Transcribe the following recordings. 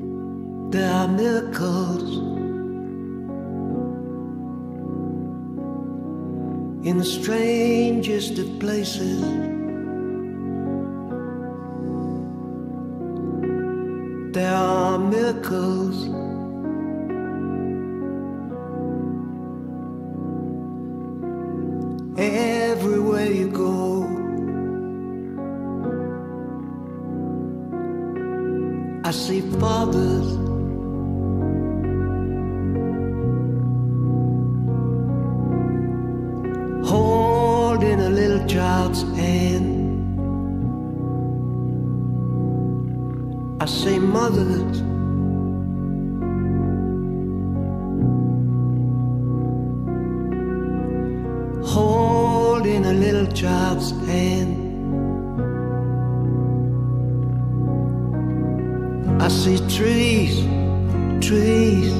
There are miracles in the strangest of places. There are miracles everywhere you go. I see fathers holding a little child's hand. I see mothers holding a little child's hand. I see trees, trees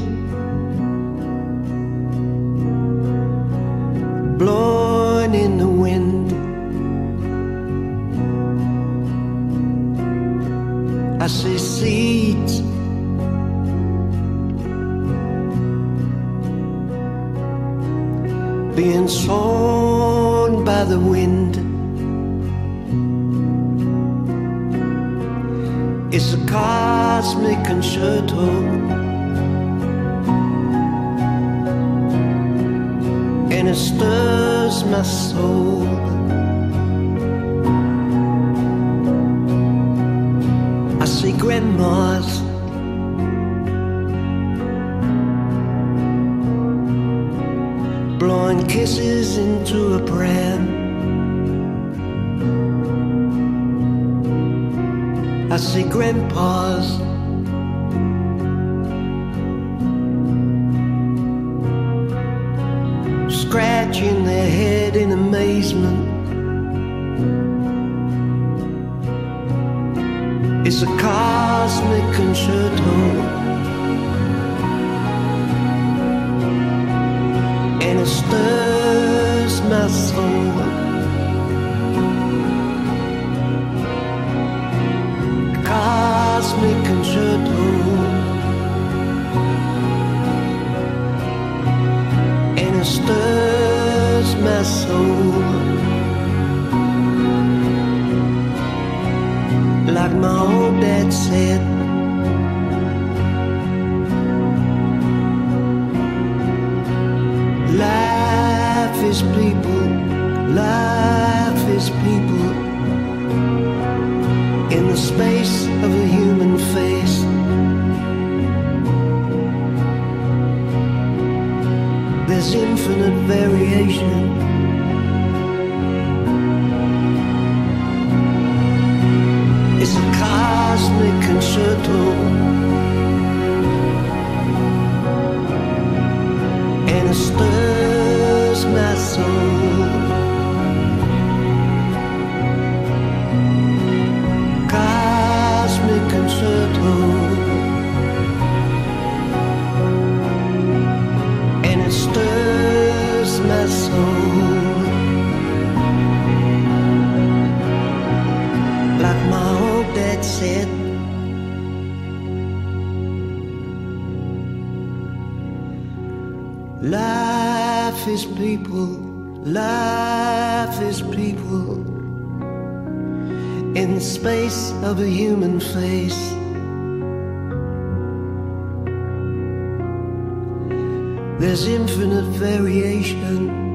blowing in the wind. I see seeds being sown by the wind. It's a cosmic concerto, and it stirs my soul. I see grandmas blowing kisses into a pram. I see grandpas scratching their head in amazement. It's a cosmic concerto, and it stirs my soul. Cosmic concerto, stirs my soul. Like my old dad said, life is people, life is people. In the space of a human face, there's infinite variation. It's a cosmic concerto, and it stirs my soul. Cosmic concerto, my soul. Like my old dad said, life is people, life is people. In the space of a human face, there's infinite variation.